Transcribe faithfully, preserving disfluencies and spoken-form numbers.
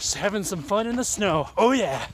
Just having some fun in the snow. Oh yeah.